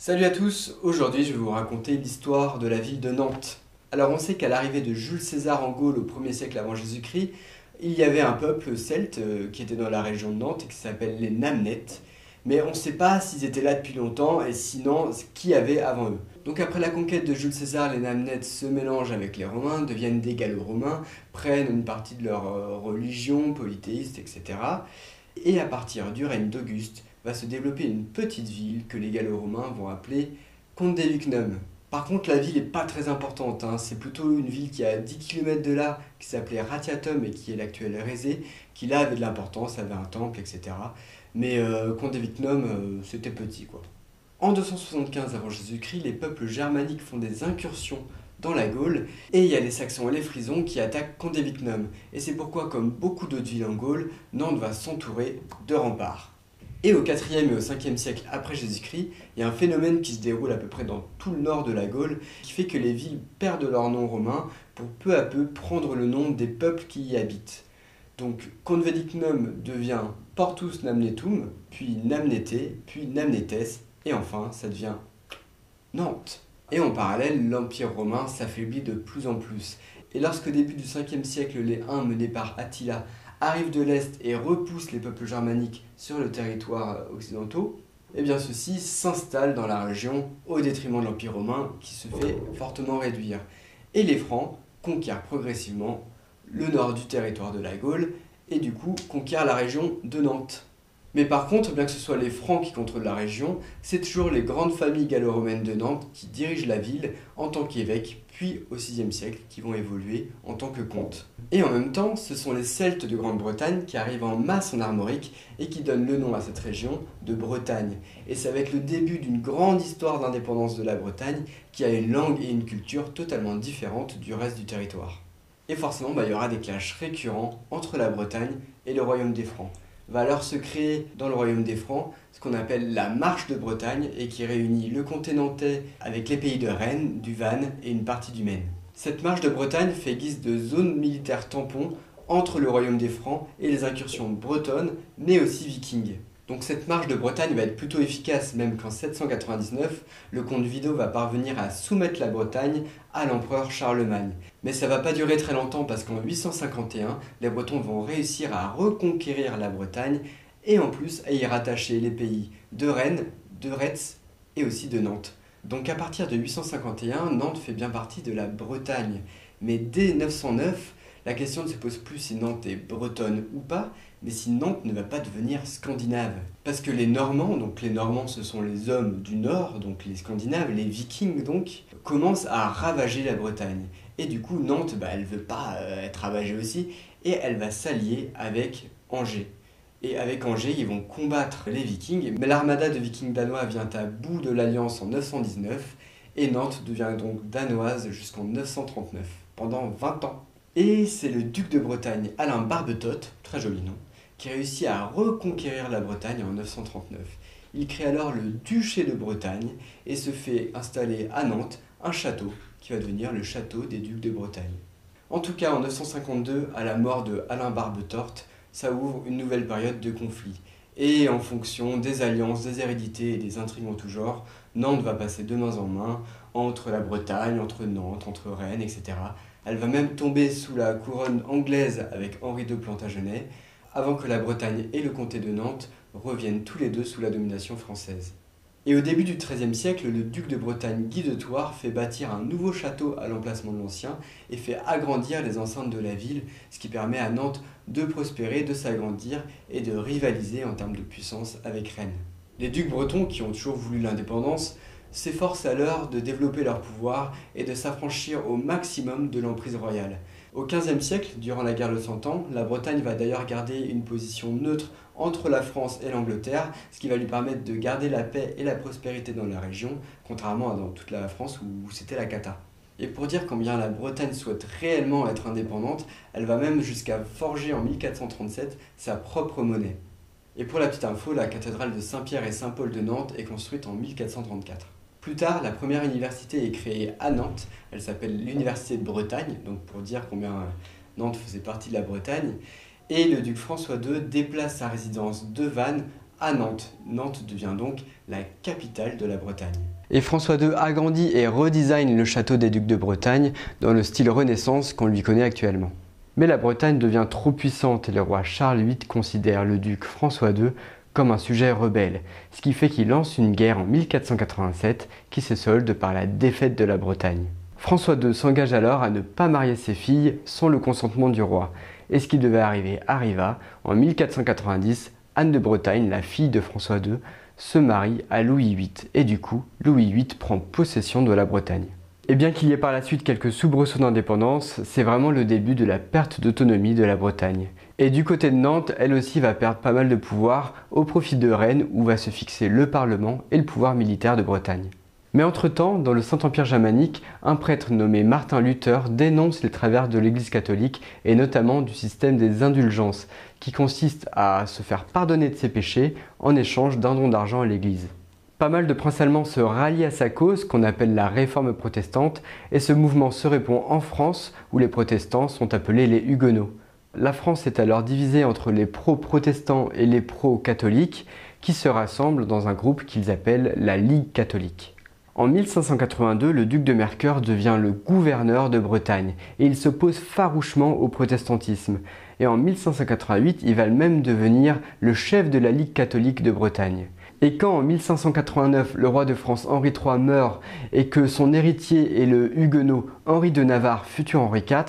Salut à tous, aujourd'hui je vais vous raconter l'histoire de la ville de Nantes. Alors on sait qu'à l'arrivée de Jules César en Gaule au 1er siècle avant Jésus-Christ, il y avait un peuple celte qui était dans la région de Nantes et qui s'appelle les Namnètes, mais on ne sait pas s'ils étaient là depuis longtemps et sinon qui avait avant eux. Donc après la conquête de Jules César, les Namnètes se mélangent avec les Romains, deviennent des Gallo-Romains, prennent une partie de leur religion polythéiste, etc. Et à partir du règne d'Auguste, va se développer une petite ville que les Gallo-Romains vont appeler Condevicnum. Par contre, la ville n'est pas très importante, hein. C'est plutôt une ville qui est à 10 km de là, qui s'appelait Ratiatum et qui est l'actuelle Rezé, qui là avait de l'importance, avait un temple, etc. Mais Condevicnum, c'était petit quoi. En 275 avant Jésus-Christ, les peuples germaniques font des incursions dans la Gaule, et il y a les Saxons et les Frisons qui attaquent Condevicnum. Et c'est pourquoi, comme beaucoup d'autres villes en Gaule, Nantes va s'entourer de remparts. Et au 4e et au 5e siècle après Jésus-Christ, il y a un phénomène qui se déroule à peu près dans tout le nord de la Gaule, qui fait que les villes perdent leur nom romain pour peu à peu prendre le nom des peuples qui y habitent. Donc Condevicnum devient Portus Namnetum, puis Namnètes, puis Namnètes, et enfin ça devient Nantes. Et en parallèle, l'Empire romain s'affaiblit de plus en plus. Et lorsque début du 5e siècle, les Huns menés par Attila arrivent de l'Est et repoussent les peuples germaniques sur le territoire occidentaux, et bien ceux-ci s'installent dans la région au détriment de l'Empire romain qui se fait fortement réduire. Et les Francs conquièrent progressivement le nord du territoire de la Gaule et du coup conquièrent la région de Nantes. Mais par contre, bien que ce soit les Francs qui contrôlent la région, c'est toujours les grandes familles gallo-romaines de Nantes qui dirigent la ville en tant qu'évêques, puis au VIe siècle qui vont évoluer en tant que comtes. Et en même temps, ce sont les Celtes de Grande-Bretagne qui arrivent en masse en Armorique et qui donnent le nom à cette région de Bretagne. Et c'est avec le début d'une grande histoire d'indépendance de la Bretagne qui a une langue et une culture totalement différentes du reste du territoire. Et forcément, il y aura des clashs récurrents entre la Bretagne et le royaume des Francs. Va alors se créer dans le royaume des Francs ce qu'on appelle la Marche de Bretagne et qui réunit le comté nantais avec les pays de Rennes, du Van et une partie du Maine. Cette Marche de Bretagne fait guise de zone militaire tampon entre le royaume des Francs et les incursions bretonnes mais aussi vikings. Donc cette Marche de Bretagne va être plutôt efficace, même qu'en 799, le comte Wido va parvenir à soumettre la Bretagne à l'empereur Charlemagne. Mais ça va pas durer très longtemps parce qu'en 851, les Bretons vont réussir à reconquérir la Bretagne et en plus à y rattacher les pays de Rennes, de Retz et aussi de Nantes. Donc à partir de 851, Nantes fait bien partie de la Bretagne. Mais dès 909, la question ne se pose plus si Nantes est bretonne ou pas, mais si Nantes ne va pas devenir scandinave. Parce que les Normands, donc les Normands ce sont les hommes du Nord, donc les Scandinaves, les Vikings donc, commencent à ravager la Bretagne. Et du coup Nantes, elle veut pas être ravagée aussi, et elle va s'allier avec Angers. Et avec Angers, ils vont combattre les Vikings, mais l'armada de Vikings danois vient à bout de l'alliance en 919, et Nantes devient donc danoise jusqu'en 939, pendant 20 ans. Et c'est le duc de Bretagne, Alain Barbetorte, très joli nom, qui réussit à reconquérir la Bretagne en 939. Il crée alors le duché de Bretagne et se fait installer à Nantes un château qui va devenir le château des ducs de Bretagne. En tout cas, en 952, à la mort de Alain Barbetorte, ça ouvre une nouvelle période de conflit. Et en fonction des alliances, des héredités et des intrigues en tout genre, Nantes va passer de main en main entre la Bretagne, entre Nantes, entre Rennes, etc. Elle va même tomber sous la couronne anglaise avec Henri II Plantagenet, avant que la Bretagne et le comté de Nantes reviennent tous les deux sous la domination française. Et au début du XIIIe siècle, le duc de Bretagne Guy de Thouars fait bâtir un nouveau château à l'emplacement de l'ancien et fait agrandir les enceintes de la ville, ce qui permet à Nantes de prospérer, de s'agrandir et de rivaliser en termes de puissance avec Rennes. Les ducs bretons, qui ont toujours voulu l'indépendance, s'efforcent alors de développer leur pouvoir et de s'affranchir au maximum de l'emprise royale. Au XVe siècle, durant la guerre de Cent Ans, la Bretagne va d'ailleurs garder une position neutre entre la France et l'Angleterre, ce qui va lui permettre de garder la paix et la prospérité dans la région, contrairement à dans toute la France où c'était la cata. Et pour dire combien la Bretagne souhaite réellement être indépendante, elle va même jusqu'à forger en 1437 sa propre monnaie. Et pour la petite info, la cathédrale de Saint-Pierre et Saint-Paul de Nantes est construite en 1434. Plus tard, la première université est créée à Nantes, elle s'appelle l'Université de Bretagne, donc pour dire combien Nantes faisait partie de la Bretagne, et le duc François II déplace sa résidence de Vannes à Nantes. Nantes devient donc la capitale de la Bretagne. Et François II agrandit et redesigne le château des ducs de Bretagne dans le style Renaissance qu'on lui connaît actuellement. Mais la Bretagne devient trop puissante et le roi Charles VIII considère le duc François II comme un sujet rebelle, ce qui fait qu'il lance une guerre en 1487 qui se solde par la défaite de la Bretagne. François II s'engage alors à ne pas marier ses filles sans le consentement du roi, et ce qui devait arriver arriva. En 1490, Anne de Bretagne, la fille de François II, se marie à Louis VIII, et du coup, Louis VIII prend possession de la Bretagne. Et bien qu'il y ait par la suite quelques soubresauts d'indépendance, c'est vraiment le début de la perte d'autonomie de la Bretagne. Et du côté de Nantes, elle aussi va perdre pas mal de pouvoir au profit de Rennes, où va se fixer le Parlement et le pouvoir militaire de Bretagne. Mais entre-temps, dans le Saint-Empire germanique, un prêtre nommé Martin Luther dénonce les travers de l'Église catholique et notamment du système des indulgences, qui consiste à se faire pardonner de ses péchés en échange d'un don d'argent à l'Église. Pas mal de princes allemands se rallient à sa cause, qu'on appelle la Réforme protestante, et ce mouvement se répand en France, où les protestants sont appelés les huguenots. La France est alors divisée entre les pro-protestants et les pro-catholiques, qui se rassemblent dans un groupe qu'ils appellent la Ligue catholique. En 1582, le duc de Mercœur devient le gouverneur de Bretagne et il s'oppose farouchement au protestantisme. Et en 1588, il va même devenir le chef de la Ligue catholique de Bretagne. Et quand en 1589, le roi de France Henri III meurt et que son héritier est le huguenot Henri de Navarre, futur Henri IV,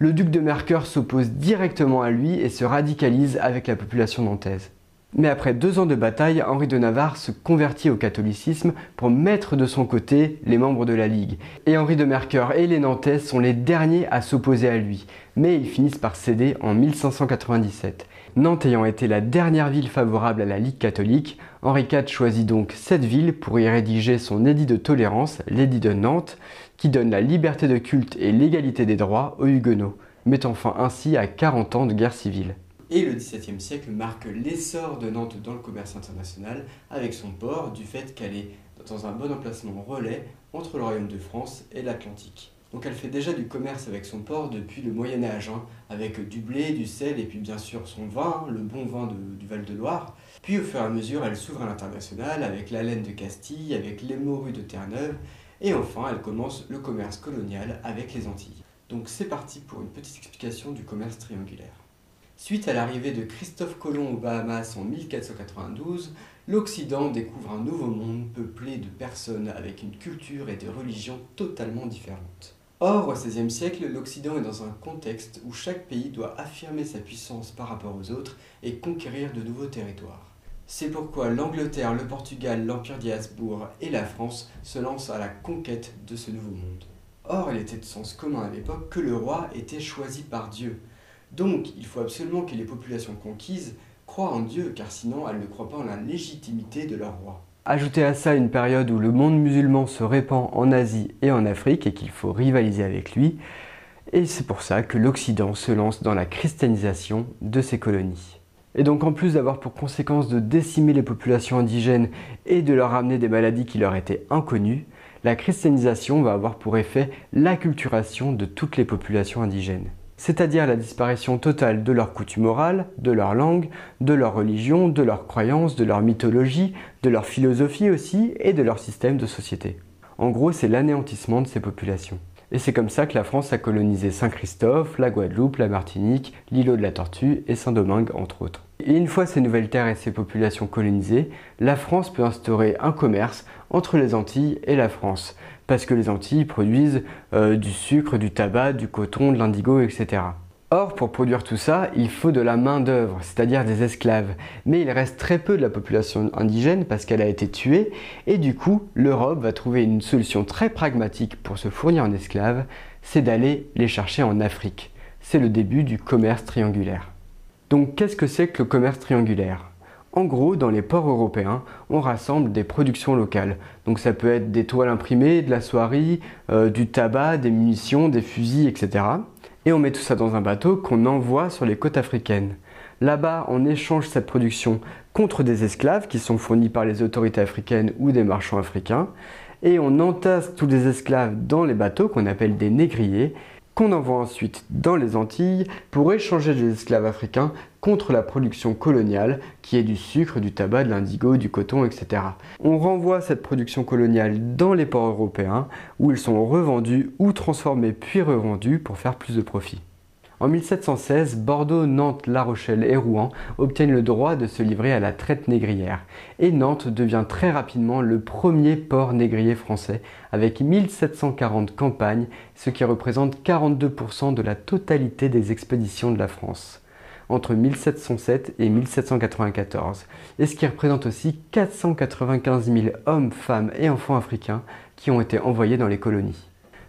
le duc de Mercœur s'oppose directement à lui et se radicalise avec la population nantaise. Mais après 2 ans de bataille, Henri de Navarre se convertit au catholicisme pour mettre de son côté les membres de la Ligue. Et Henri de Mercœur et les Nantais sont les derniers à s'opposer à lui, mais ils finissent par céder en 1597. Nantes ayant été la dernière ville favorable à la Ligue catholique, Henri IV choisit donc cette ville pour y rédiger son édit de tolérance, l'édit de Nantes, qui donne la liberté de culte et l'égalité des droits aux Huguenots, mettant fin ainsi à 40 ans de guerre civile. Et le XVIIe siècle marque l'essor de Nantes dans le commerce international avec son port du fait qu'elle est dans un bon emplacement relais entre le royaume de France et l'Atlantique. Donc elle fait déjà du commerce avec son port depuis le Moyen-Âge, avec du blé, du sel et puis bien sûr son vin, le bon vin du Val-de-Loire. Puis au fur et à mesure elle s'ouvre à l'international avec la laine de Castille, avec l'émorue de Terre-Neuve et enfin elle commence le commerce colonial avec les Antilles. Donc c'est parti pour une petite explication du commerce triangulaire. Suite à l'arrivée de Christophe Colomb aux Bahamas en 1492, l'Occident découvre un nouveau monde peuplé de personnes avec une culture et des religions totalement différentes. Or, au XVIe siècle, l'Occident est dans un contexte où chaque pays doit affirmer sa puissance par rapport aux autres et conquérir de nouveaux territoires. C'est pourquoi l'Angleterre, le Portugal, l'Empire d'Habsbourg et la France se lancent à la conquête de ce nouveau monde. Or, il était de sens commun à l'époque que le roi était choisi par Dieu. Donc, il faut absolument que les populations conquises croient en Dieu, car sinon elles ne croient pas en la légitimité de leur roi. Ajoutez à ça une période où le monde musulman se répand en Asie et en Afrique et qu'il faut rivaliser avec lui, et c'est pour ça que l'Occident se lance dans la christianisation de ses colonies. Et donc en plus d'avoir pour conséquence de décimer les populations indigènes et de leur amener des maladies qui leur étaient inconnues, la christianisation va avoir pour effet l'acculturation de toutes les populations indigènes. C'est-à-dire la disparition totale de leurs coutumes orales, de leur langue, de leur religion, de leurs croyances, de leur mythologie, de leur philosophie aussi, et de leur système de société. En gros, c'est l'anéantissement de ces populations. Et c'est comme ça que la France a colonisé Saint-Christophe, la Guadeloupe, la Martinique, l'îlot de la Tortue et Saint-Domingue, entre autres. Et une fois ces nouvelles terres et ces populations colonisées, la France peut instaurer un commerce entre les Antilles et la France, parce que les Antilles produisent du sucre, du tabac, du coton, de l'indigo, etc. Or, pour produire tout ça, il faut de la main-d'œuvre, c'est-à-dire des esclaves. Mais il reste très peu de la population indigène parce qu'elle a été tuée, et du coup, l'Europe va trouver une solution très pragmatique pour se fournir en esclaves, c'est d'aller les chercher en Afrique. C'est le début du commerce triangulaire. Donc, qu'est-ce que c'est que le commerce triangulaire ? En gros, dans les ports européens, on rassemble des productions locales. Donc ça peut être des toiles imprimées, de la soierie, du tabac, des munitions, des fusils, etc. Et on met tout ça dans un bateau qu'on envoie sur les côtes africaines. Là-bas, on échange cette production contre des esclaves qui sont fournis par les autorités africaines ou des marchands africains. Et on entasse tous les esclaves dans les bateaux qu'on appelle des négriers. qu'on envoie ensuite dans les Antilles pour échanger des esclaves africains contre la production coloniale qui est du sucre, du tabac, de l'indigo, du coton, etc. On renvoie cette production coloniale dans les ports européens où ils sont revendus ou transformés puis revendus pour faire plus de profit. En 1716, Bordeaux, Nantes, La Rochelle et Rouen obtiennent le droit de se livrer à la traite négrière. Et Nantes devient très rapidement le premier port négrier français avec 1740 campagnes, ce qui représente 42% de la totalité des expéditions de la France entre 1707 et 1794, et ce qui représente aussi 495 000 hommes, femmes et enfants africains qui ont été envoyés dans les colonies.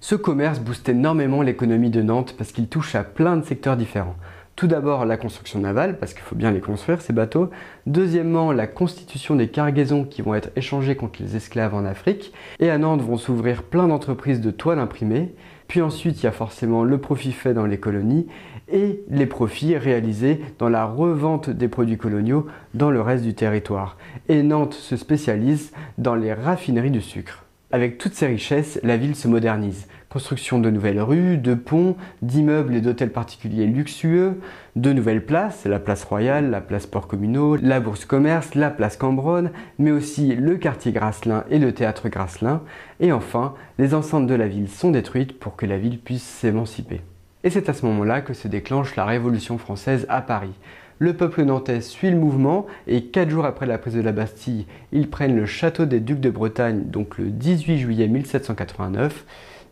Ce commerce booste énormément l'économie de Nantes parce qu'il touche à plein de secteurs différents. Tout d'abord la construction navale, parce qu'il faut bien les construire ces bateaux. Deuxièmement la constitution des cargaisons qui vont être échangées contre les esclaves en Afrique. Et à Nantes vont s'ouvrir plein d'entreprises de toiles imprimées. Puis ensuite il y a forcément le profit fait dans les colonies et les profits réalisés dans la revente des produits coloniaux dans le reste du territoire. Et Nantes se spécialise dans les raffineries du sucre. Avec toutes ces richesses, la ville se modernise. Construction de nouvelles rues, de ponts, d'immeubles et d'hôtels particuliers luxueux, de nouvelles places, la place Royale, la place Port-Communaux, la Bourse Commerce, la place Cambronne, mais aussi le quartier Graslin et le théâtre Graslin. Et enfin, les enceintes de la ville sont détruites pour que la ville puisse s'émanciper. Et c'est à ce moment-là que se déclenche la Révolution française à Paris. Le peuple nantais suit le mouvement et 4 jours après la prise de la Bastille, ils prennent le château des Ducs de Bretagne, donc le 18 juillet 1789,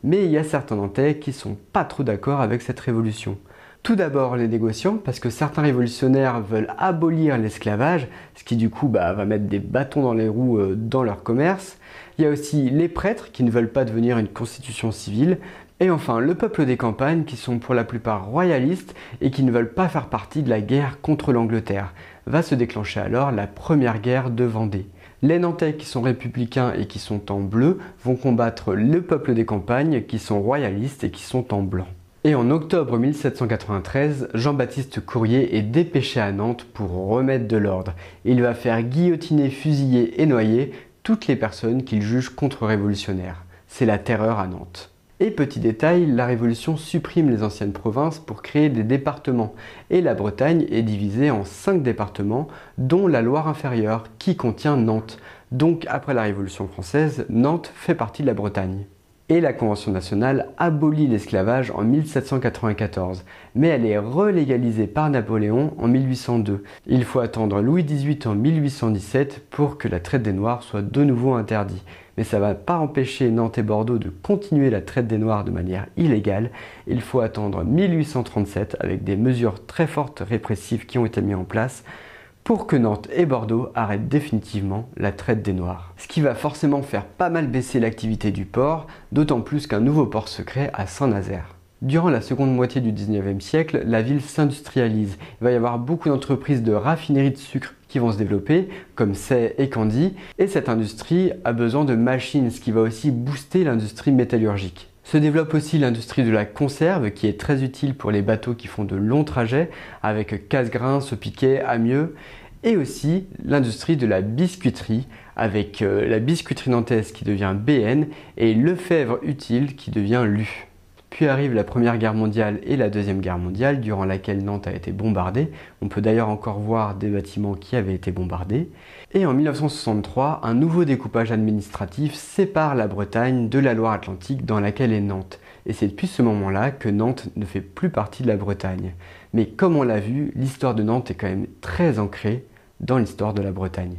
mais il y a certains Nantais qui sont pas trop d'accord avec cette révolution. Tout d'abord les négociants, parce que certains révolutionnaires veulent abolir l'esclavage, ce qui du coup va mettre des bâtons dans les roues dans leur commerce. Il y a aussi les prêtres qui ne veulent pas devenir une constitution civile. Et enfin, le peuple des campagnes qui sont pour la plupart royalistes et qui ne veulent pas faire partie de la guerre contre l'Angleterre. Va se déclencher alors la première guerre de Vendée. Les Nantais qui sont républicains et qui sont en bleu vont combattre le peuple des campagnes qui sont royalistes et qui sont en blanc. Et en octobre 1793, Jean-Baptiste Courrier est dépêché à Nantes pour remettre de l'ordre. Il va faire guillotiner, fusiller et noyer toutes les personnes qu'il juge contre-révolutionnaires. C'est la terreur à Nantes. Et petit détail, la Révolution supprime les anciennes provinces pour créer des départements, et la Bretagne est divisée en 5 départements, dont la Loire-Inférieure, qui contient Nantes. Donc après la Révolution française, Nantes fait partie de la Bretagne. Et la Convention nationale abolit l'esclavage en 1794, mais elle est relégalisée par Napoléon en 1802. Il faut attendre Louis XVIII en 1817 pour que la traite des Noirs soit de nouveau interdite. Mais ça ne va pas empêcher Nantes et Bordeaux de continuer la traite des Noirs de manière illégale. Il faut attendre 1837 avec des mesures très fortes répressives qui ont été mises en place pour que Nantes et Bordeaux arrêtent définitivement la traite des Noirs. Ce qui va forcément faire pas mal baisser l'activité du port, d'autant plus qu'un nouveau port se crée à Saint-Nazaire. Durant la seconde moitié du 19e siècle, la ville s'industrialise. Il va y avoir beaucoup d'entreprises de raffineries de sucre qui vont se développer, comme Say et Candy, et cette industrie a besoin de machines, ce qui va aussi booster l'industrie métallurgique. Se développe aussi l'industrie de la conserve, qui est très utile pour les bateaux qui font de longs trajets, avec casse-grains, seau-piquet, amieux, et aussi l'industrie de la biscuiterie, avec la biscuiterie nantaise qui devient BN, et Le Fèvre Utile qui devient LU. Puis arrive la Première Guerre mondiale et la Deuxième Guerre mondiale, durant laquelle Nantes a été bombardée. On peut d'ailleurs encore voir des bâtiments qui avaient été bombardés. Et en 1963, un nouveau découpage administratif sépare la Bretagne de la Loire-Atlantique dans laquelle est Nantes. Et c'est depuis ce moment-là que Nantes ne fait plus partie de la Bretagne. Mais comme on l'a vu, l'histoire de Nantes est quand même très ancrée dans l'histoire de la Bretagne.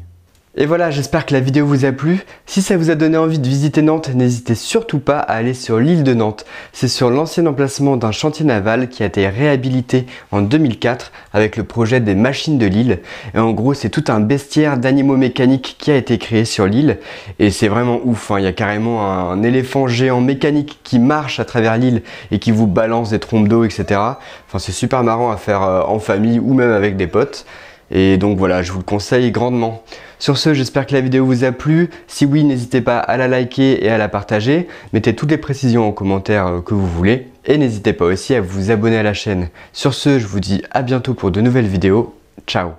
Et voilà, j'espère que la vidéo vous a plu. Si ça vous a donné envie de visiter Nantes, n'hésitez surtout pas à aller sur l'île de Nantes. C'est sur l'ancien emplacement d'un chantier naval qui a été réhabilité en 2004 avec le projet des machines de l'île. Et en gros, c'est tout un bestiaire d'animaux mécaniques qui a été créé sur l'île. Et c'est vraiment ouf, hein. Il y a carrément un éléphant géant mécanique qui marche à travers l'île et qui vous balance des trompes d'eau, etc. Enfin, c'est super marrant à faire en famille ou même avec des potes. Et donc voilà, je vous le conseille grandement. Sur ce, j'espère que la vidéo vous a plu. Si oui, n'hésitez pas à la liker et à la partager. Mettez toutes les précisions en commentaire que vous voulez. Et n'hésitez pas aussi à vous abonner à la chaîne. Sur ce, je vous dis à bientôt pour de nouvelles vidéos. Ciao!